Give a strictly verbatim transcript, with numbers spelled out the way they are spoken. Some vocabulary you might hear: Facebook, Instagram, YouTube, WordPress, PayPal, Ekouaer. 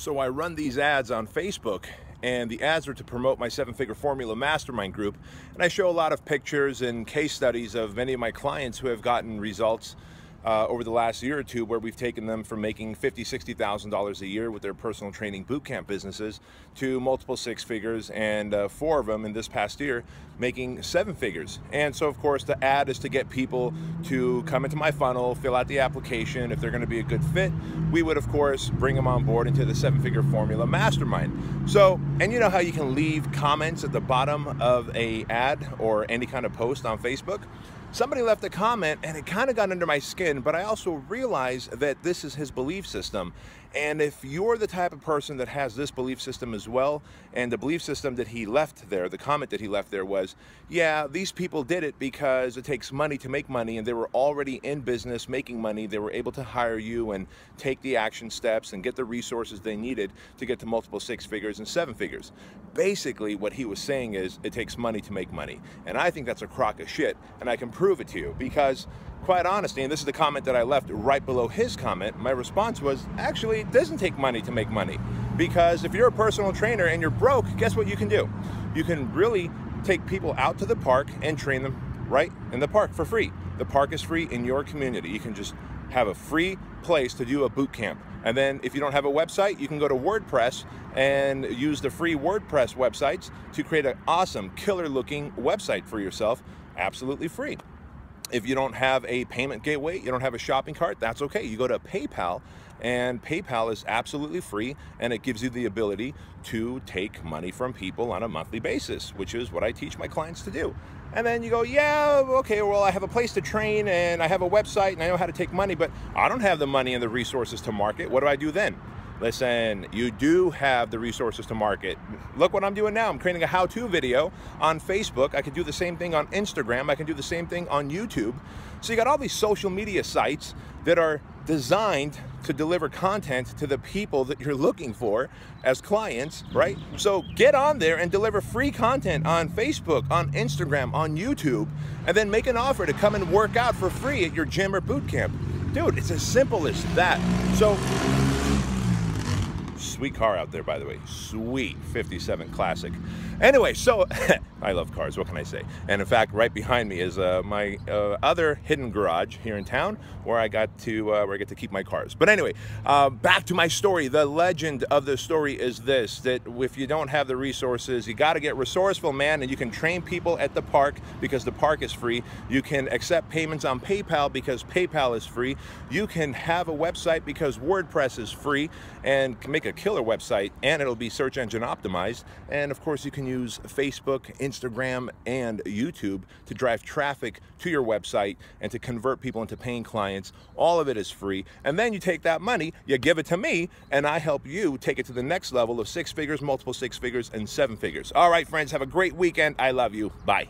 So I run these ads on Facebook, and the ads are to promote my seven-figure formula mastermind group. And I show a lot of pictures and case studies of many of my clients who have gotten results uh, over the last year or two, where we've taken them from making fifty thousand, sixty thousand dollars a year with their personal training bootcamp businesses to multiple six figures, and uh, four of them in this past year making seven figures. And so of course the ad is to get people to come into my funnel, fill out the application. If they're going to be a good fit, we would of course bring them on board into the seven-figure formula mastermind. So, and you know how you can leave comments at the bottom of a ad or any kind of post on Facebook? Somebody left a comment and it kind of got under my skin, but I also realized that this is his belief system. And if you're the type of person that has this belief system as well, and the belief system that he left there, the comment that he left there was, yeah, these people did it because it takes money to make money, and they were already in business making money. They were able to hire you and take the action steps and get the resources they needed to get to multiple six figures and seven figures. Basically what he was saying is it takes money to make money. And I think that's a crock of shit, and I can prove it to you, because quite honestly, and this is the comment that I left right below his comment, my response was, actually, it doesn't take money to make money. Because if you're a personal trainer and you're broke, guess what you can do? You can really take people out to the park and train them right in the park for free. The park is free in your community. You can just have a free place to do a boot camp. And then if you don't have a website, you can go to WordPress and use the free WordPress websites to create an awesome, killer looking website for yourself, absolutely free. If you don't have a payment gateway, you don't have a shopping cart, that's okay. You go to PayPal, and PayPal is absolutely free, and it gives you the ability to take money from people on a monthly basis, which is what I teach my clients to do. And then you go, yeah, okay, well, I have a place to train, and I have a website, and I know how to take money, but I don't have the money and the resources to market. What do I do then? Listen, you do have the resources to market. Look what I'm doing now. I'm creating a how-to video on Facebook. I can do the same thing on Instagram. I can do the same thing on YouTube. So you got all these social media sites that are designed to deliver content to the people that you're looking for as clients, right? So get on there and deliver free content on Facebook, on Instagram, on YouTube, and then make an offer to come and work out for free at your gym or boot camp. Dude, it's as simple as that. So, sweet car out there, by the way. Sweet fifty-seven Classic. Anyway, so I love cars, what can I say? And in fact, right behind me is uh, my uh, other hidden garage here in town, where I got to uh, where I get to keep my cars. But anyway, uh, back to my story. The legend of the story is this: that if you don't have the resources, you got to get resourceful, man. And you can train people at the park because the park is free. You can accept payments on PayPal because PayPal is free. You can have a website because WordPress is free, and can make a killer website, and it'll be search engine optimized. And of course, you can use Facebook, Instagram, and YouTube to drive traffic to your website and to convert people into paying clients. All of it is free. And then you take that money, you give it to me, and I help you take it to the next level of six figures, multiple six figures, and seven figures. All right, friends, have a great weekend. I love you. Bye.